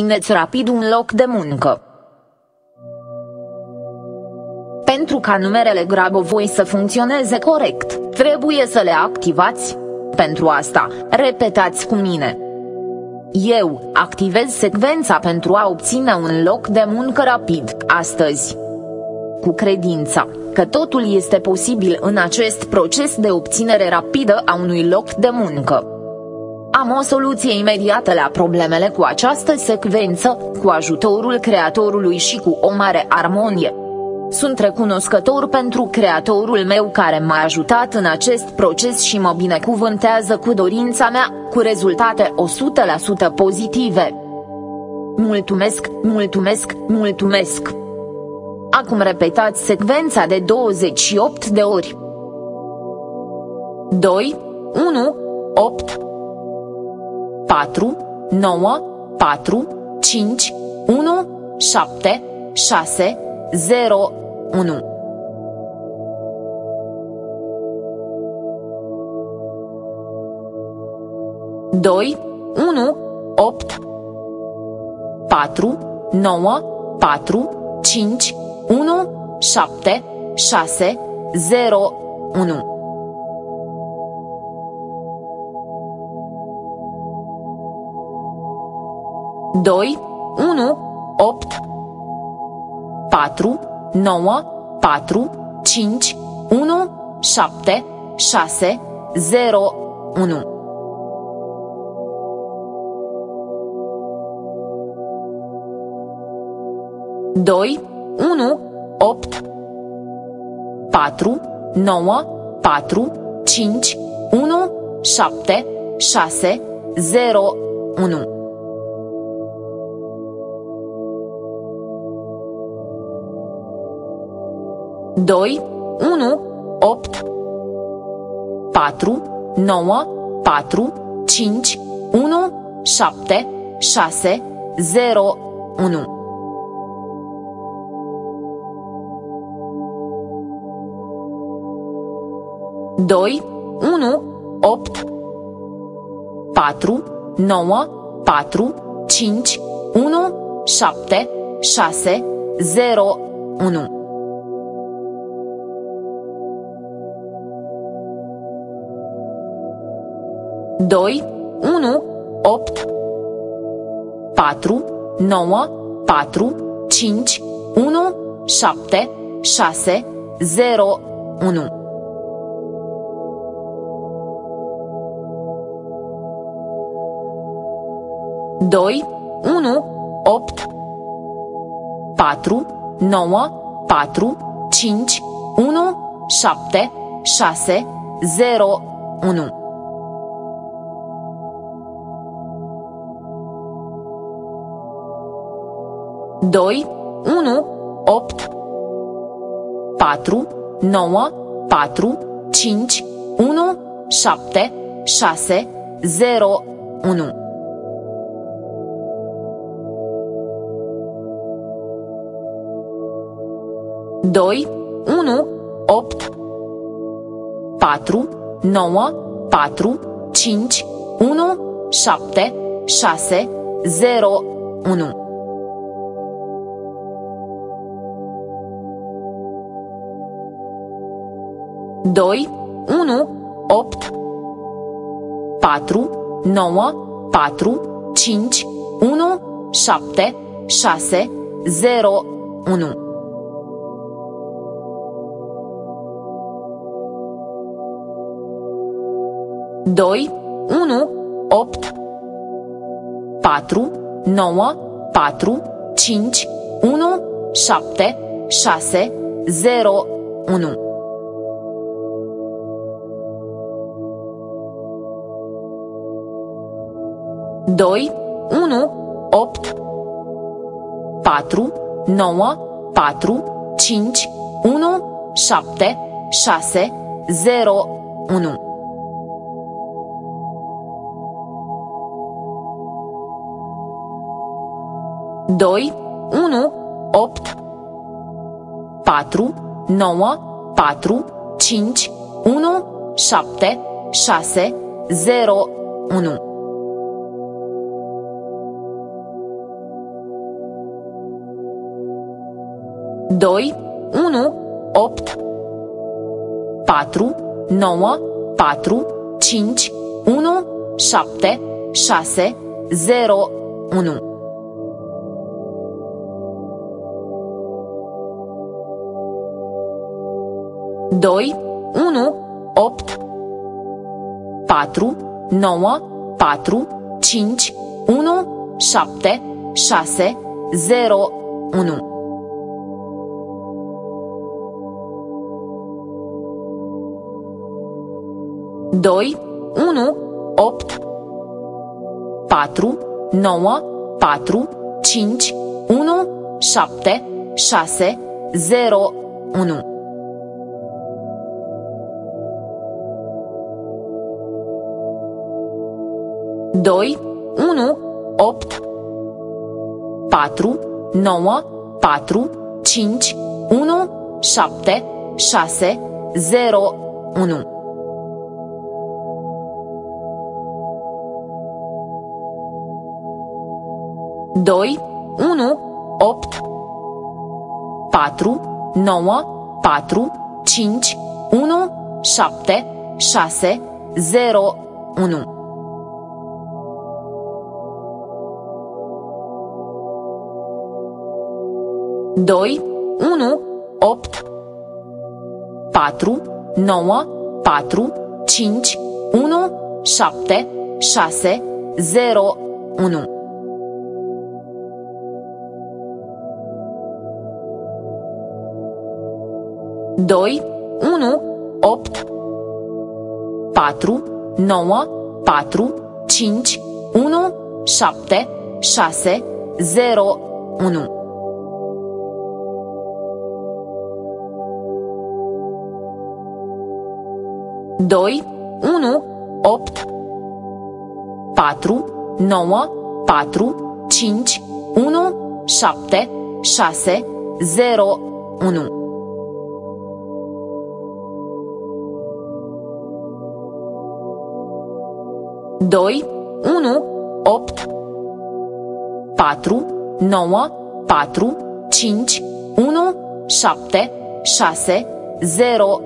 obțineți rapid un loc de muncă. Pentru ca numerele Grabovoi să funcționeze corect, trebuie să le activați. Pentru asta, repetați cu mine. Eu activez secvența pentru a obține un loc de muncă rapid, astăzi. Cu credința că totul este posibil în acest proces de obținere rapidă a unui loc de muncă. Am o soluție imediată la problemele cu această secvență, cu ajutorul creatorului și cu o mare armonie. Sunt recunoscător pentru creatorul meu care m-a ajutat în acest proces și mă binecuvântează cu dorința mea, cu rezultate 100% pozitive. Mulțumesc, mulțumesc, mulțumesc! Acum repetați secvența de 28 de ori. 2, 1, 8, 4, 9, 4, 5, 1, 7, 6, 0, 1. Doi, 1, 8, 4, 9, 4, 5, 1, 7, 6, 0, 1. 2, 1, 8, 4, 9, 4, 5, 1, 7, 6, 0, 1. 2, 1, 8, 4, 9, 4, 5, 1, 7, 6, 0, 1. 2, 1, 8, 4, 9, 4, 5, 1, 7, 6, 0, 1. 2, 1, 8, 4, 9, 4, 5, 1, 7, 6, 0, 1. 2, 1, 8, 4, 9, 4, 5, 1, 7, 6, 0, 1. 2, 1, 8, 4, 9, 4, 5, 1, 7, 6, 0, 1. 2, 1, 8, 4, 9, 4, 5, 1, 7, 6, 0, 1. 2, 1, 8, 4, 9, 4, 5, 1, 7, 6, 0, 1. 2, 1, 8, 4, 9, 4, 5, 1, 7, 6, 0, 1. 2, 1, 8, 4, 9, 4, 5, 1, 7, 6, 0, 1. 2, 1, 8, 4, 9, 4, 5, 1, 7, 6, 0, 1. 2, 1, 8, 4, 9, 4, 5, 1, 7, 6, 0, 1. 2, 1, 8, 4, 9, 4, 5, 1, 7, 6, 0, 1. Doi, 1, 8, 4, 9, 4, 5, 1, 7, 6, 0, 1. Doi, 1, 8, 4, 9, 4, 5, 1, 7, 6, 0, 1. 2, 1, 8, 4, 9, 4, 5, 1, 7, 6, 0, 1. 2, 1, 8, 4, 9, 4, 5, 1, 7, 6, 0, 1. 2, 1, 8, 4, 9, 4, 5, 1, 7, 6, 0, 1. 2, 1, 8, 4, 9, 4, 5, 1, 7, 6, 0, 1. 2, 1, 8, 4, 9, 4, 5, 1, 7, 6, 0, 1. 2, 1, 8, 4, 9, 4, 5, 1, 7, 6, 0, 1. 2, 1, 8, 4, 9, 4, 5, 1, 7, 6, 0, 1. 2, 1, 8, 4, 9, 4, 5, 1, 7, 6, 0, 1. 2, 1, 8, 4, 9, 4, 5, 1, 7, 6, 0, 1. 2, 1, 8, 4, 9, 4, 5, 1, 7, 6, 0, 1. 2, 1, 8, 4, 9, 4, 5, 1, 7,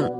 6, 0, 1.